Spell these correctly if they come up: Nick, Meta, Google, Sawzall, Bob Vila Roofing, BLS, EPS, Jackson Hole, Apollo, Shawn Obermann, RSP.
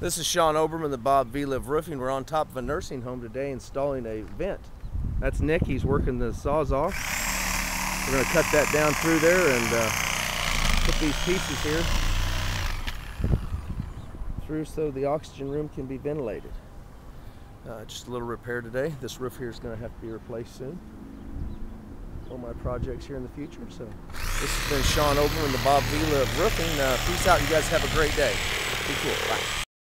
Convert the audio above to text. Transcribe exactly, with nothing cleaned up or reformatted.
This is Shawn Obermann, the Bob Vila Roofing. We're on top of a nursing home today installing a vent. That's Nick. He's working the sawzall. We're going to cut that down through there and uh, put these pieces here through so the oxygen room can be ventilated. Uh, just a little repair today. This roof here is going to have to be replaced soon. All my projects here in the future. So this has been Shawn Obermann, the Bob Vila Roofing. Uh, peace out. You guys have a great day. Be cool. Bye.